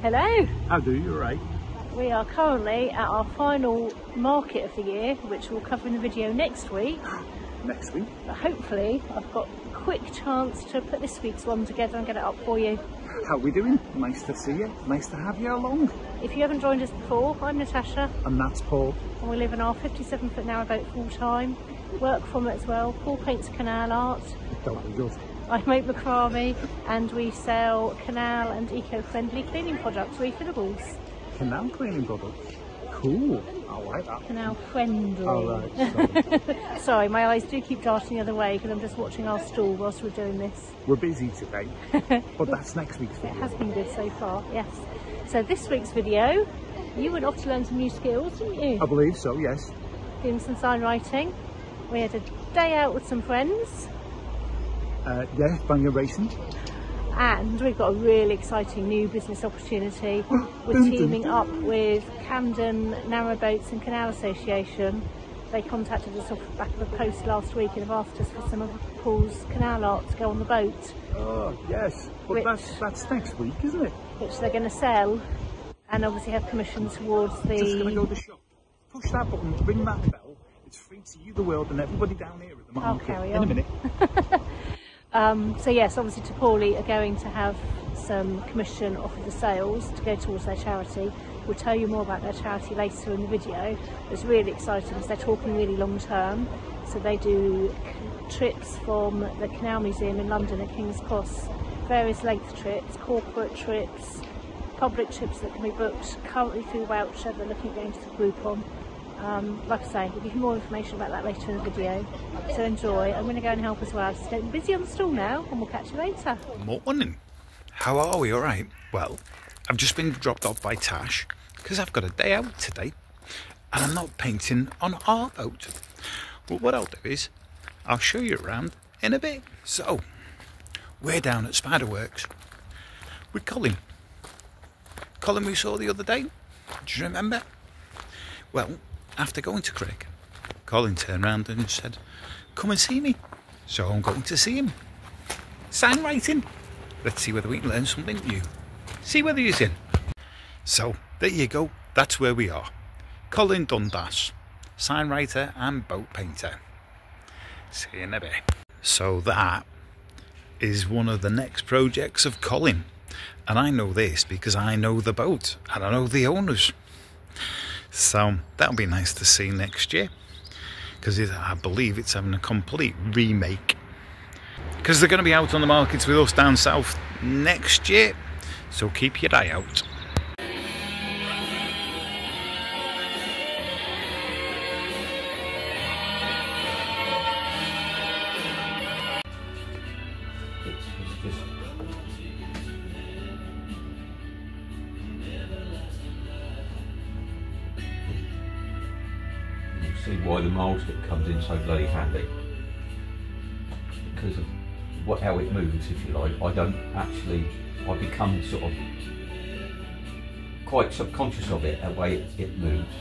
Hello. How do you? Right. We are currently at our final market of the year, which we'll cover in the video next week. Next week. But hopefully, I've got a quick chance to put this week's one together and get it up for you. How are we doing? Nice to see you. Nice to have you along. If you haven't joined us before, I'm Natasha. And that's Paul. And we live in our 57-foot narrowboat full time. Work from it as well. Paul paints canal art. Don't be good. I make macrame, and we sell canal and eco-friendly cleaning products, refillables. Canal cleaning products? Cool. I like that. Canal friendly. Alright, sorry. Sorry, my eyes do keep darting the other way because I'm just watching our stall whilst we're doing this. We're busy today, but that's next week's video. It has been good so far, yes. So this week's video, you went off to learn some new skills, didn't you? I believe so, yes. Doing some sign writing. We had a day out with some friends. Yeah, banger racing. And we've got a really exciting new business opportunity. We're teaming up with Camden Narrowboats and Canal Association. They contacted us off the back of the post last week and have asked us for some of Paul's canal art to go on the boat. Oh, yes. But which, that's next week, isn't it? Which they're going to sell and obviously have commission towards the... Just going to go to the shop. Push that button, ring that bell. It's free to you, the world, and everybody down here at the market. I'll carry on. In a minute. So yes, obviously Tarporley are going to have some commission off of the sales to go towards their charity. We'll tell you more about their charity later in the video. It's really exciting because they're talking really long term. So they do trips from the Canal Museum in London at Kings Cross, various length trips, corporate trips, public trips that can be booked currently through voucher. They're looking at going to the group on. Like I say, we'll give you more information about that later in the video, so enjoy. I'm going to go and help as well. It's getting busy on the stall now, and we'll catch you later. Morning. How are we? All right. Well, I've just been dropped off by Tash because I've got a day out today, and I'm not painting on our boat. Well, what I'll do is I'll show you around in a bit. So we're down at Spiderworks with Colin. Colin we saw the other day. Do you remember? Well. After going to Craig, Colin turned round and said, come and see me. So I'm going to see him. Sign writing. Let's see whether we can learn something new. See whether he's in. So there you go. That's where we are. Colin Dundas, sign writer and boat painter. See you in a bit. So that is one of the next projects of Colin. And I know this because I know the boat and I know the owners. So that'll be nice to see next year, because I believe it's having a complete remake, because they're going to be out on the markets with us down south next year, so keep your eye out. Why the mole stick comes in so bloody handy, because of what, how it moves, if you like. I don't actually, I become sort of quite subconscious of it, the way it moves,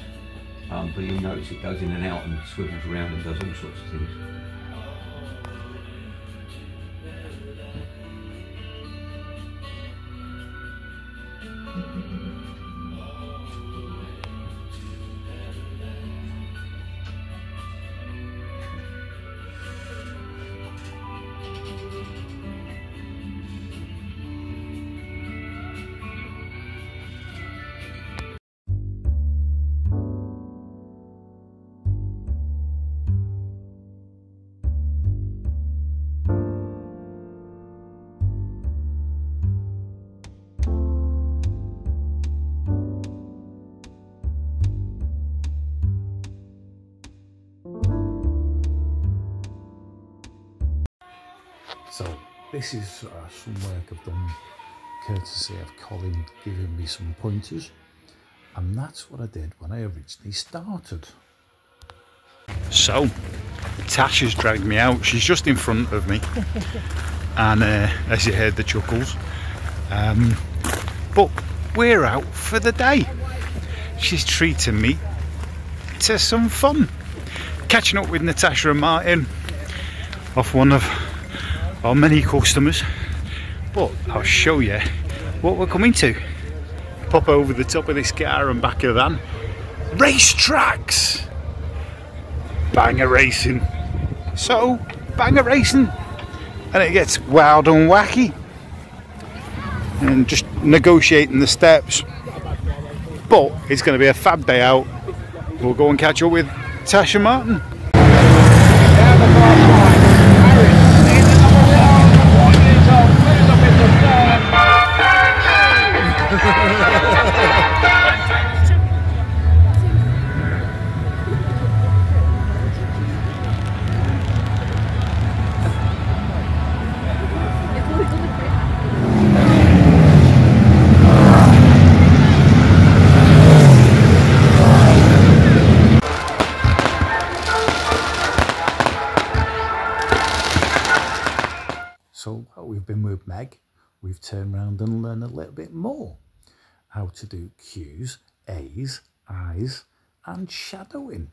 but you'll notice it goes in and out and swivels around and does all sorts of things. So this is some work I've done courtesy of Colin giving me some pointers, and that's what I did when I originally started. So Tasha's dragged me out, she's just in front of me and as you heard the chuckles, but we're out for the day. She's treating me to some fun, catching up with Natasha and Martin off one of our many customers. but I'll show you what we're coming to. Pop over the top of this car and back of the van. Race tracks! Banger racing. So, banger racing. And it gets wild and wacky. And just negotiating the steps. But it's going to be a fab day out. We'll go and catch up with Tasha Martin. We've turned around and learned a little bit more how to do Q's, A's, I's and shadowing.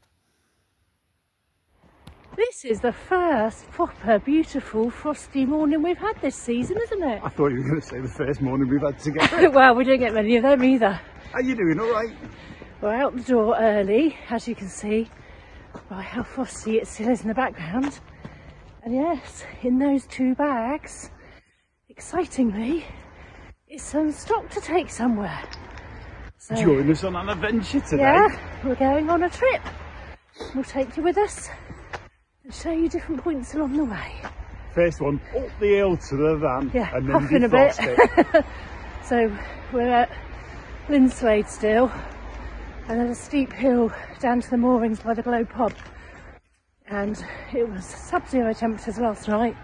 This is the first proper beautiful frosty morning we've had this season, isn't it? I thought you were going to say the first morning we've had together. Well, we don't get many of them either. How you doing, alright? We're out the door early, as you can see by how frosty it still is in the background. And yes, in those two bags, excitingly, it's some stock to take somewhere. So, join us on an adventure today. Yeah, we're going on a trip. We'll take you with us and show you different points along the way. First one, up the hill to the van, yeah, and then defrost it. So we're at Linslade still, and then a steep hill down to the moorings by the Globe pub. And it was sub-zero temperatures last night.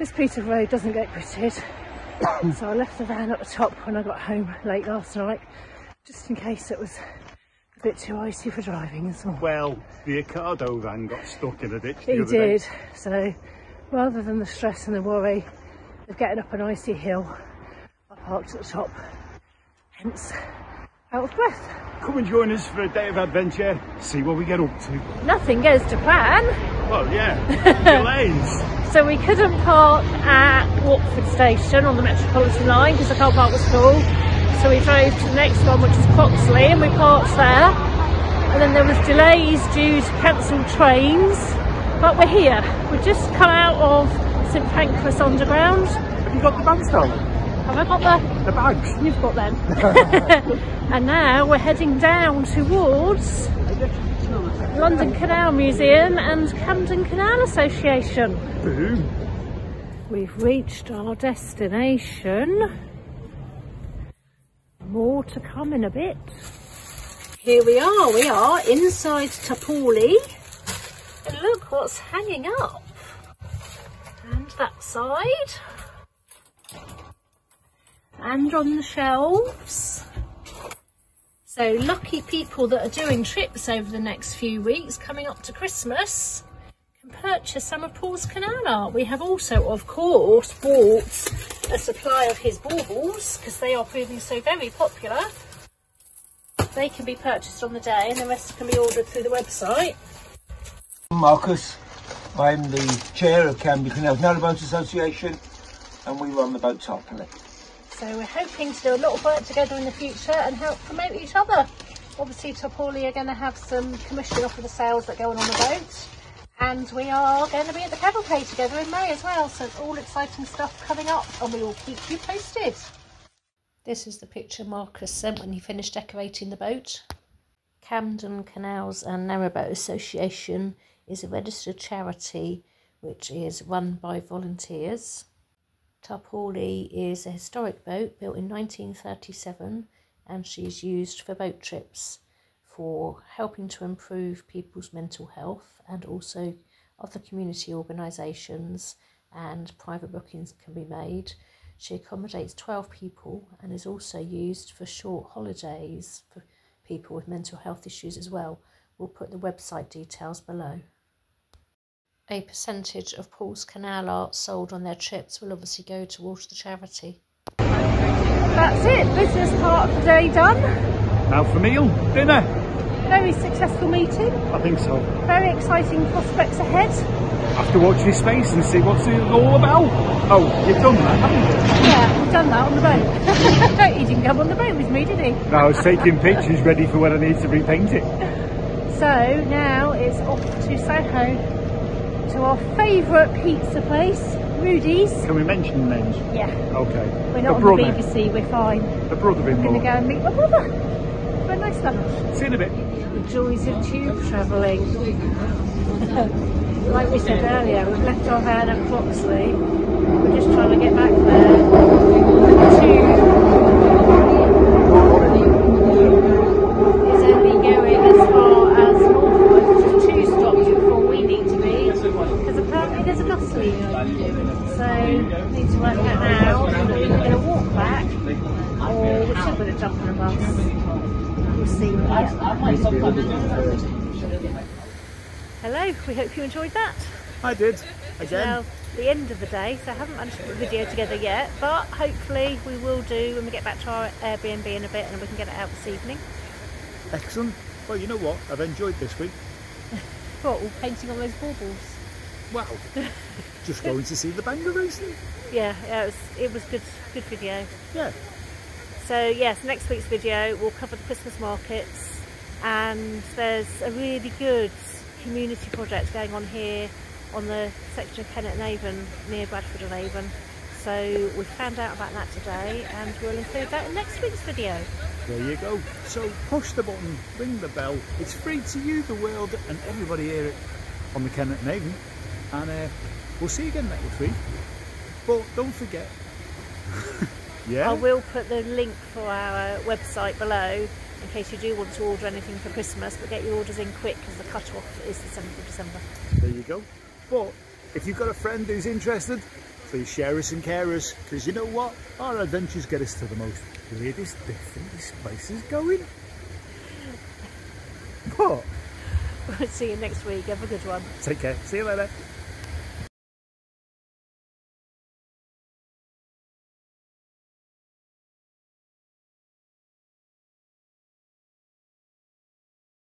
This piece of road doesn't get gritted, so I left the van at the top when I got home late last night, just in case it was a bit too icy for driving and so on. Well, the Ocado van got stuck in a ditch the other day. It did, so rather than the stress and the worry of getting up an icy hill, I parked at the top, hence out of breath. Come and join us for a day of adventure, see what we get up to. Nothing goes to plan. Well, yeah, delays. So we couldn't park at Watford Station on the Metropolitan Line because the car park was full. So we drove to the next one, which is Croxley, and we parked there. And then there was delays due to cancelled trains, but we're here. We've just come out of St Pancras Underground. Have you got the bags on? Have I got the bags? You've got them. And now we're heading down towards London Canal Museum and Camden Canal Association. Boom. We've reached our destination. More to come in a bit. Here we are. We are inside Tarporley. And look what's hanging up. And that side. And on the shelves. So lucky people that are doing trips over the next few weeks coming up to Christmas can purchase some of Paul's canal art. We have also, of course, bought a supply of his baubles because they are proving so very popular. They can be purchased on the day and the rest can be ordered through the website. I'm Marcus, I'm the chair of Camden Canals and Narrowboat Association and we run the boat Tarporley. So we're hoping to do a lot of work together in the future and help promote each other. Obviously Tarporley are going to have some commission off of the sales that go on the boat. And we are going to be at the Cavalcade together in May as well. So it's all exciting stuff coming up and we will keep you posted. This is the picture Marcus sent when he finished decorating the boat. Camden Canals and Narrowboat Association is a registered charity which is run by volunteers. Tarporley is a historic boat built in 1937 and she's used for boat trips for helping to improve people's mental health and also other community organisations and private bookings can be made. She accommodates 12 people and is also used for short holidays for people with mental health issues as well. We'll put the website details below. A percentage of Paul's canal art sold on their trips will obviously go towards the charity. That's it, business part of the day done. Now for meal, dinner. Very successful meeting. I think so. Very exciting prospects ahead. have to watch this space and see what's it all about. Oh, you've done that, haven't you? Yeah, I've done that on the boat. He didn't come on the boat with me, did he? No, I was taking pictures ready for when I need to repaint it. So now it's off to Soho, to our favourite pizza place, Rudy's. Can we mention names? Yeah. Okay. We're not on the BBC, we're fine. A brother-in-law. I'm going to go and meet my brother. Very nice stuff. See you in a bit. The joys of tube travelling. Like we said earlier, we've left our van at Croxley. We're just trying to get back there. The tube is only going as far as Northwood, which is 2 stops before we need to be, because apparently there's a bus leaving. So we need to work out now if we're going to walk back or we should going to jump on a bus. We'll see when we get back. Hello, we hope you enjoyed that. I did, again. Now, the end of the day, so I haven't managed to put the video together yet, but hopefully we will do when we get back to our Airbnb in a bit and we can get it out this evening. Excellent. Well, you know what? I've enjoyed this week. What, all painting on those baubles? Well, just going to see the banger racing. Yeah, yeah, it was good video. Yeah. So, yes, next week's video, we'll cover the Christmas markets, and there's a really good community project going on here on the section of Kennet and Avon near Bradford on Avon. So we found out about that today and we'll include that in next week's video. There you go. So push the button, ring the bell. It's free to you, the world, and everybody here on the Kennet and Avon. And we'll see you again next week. But don't forget. Yeah. I will put the link for our website below, in case you do want to order anything for Christmas, but get your orders in quick because the cut-off is the 7th of December. There you go. But if you've got a friend who's interested, please share us and care us, because you know what? Our adventures get us to the most weirdest bit that this place is going. What? We'll see you next week. Have a good one. Take care. See you later.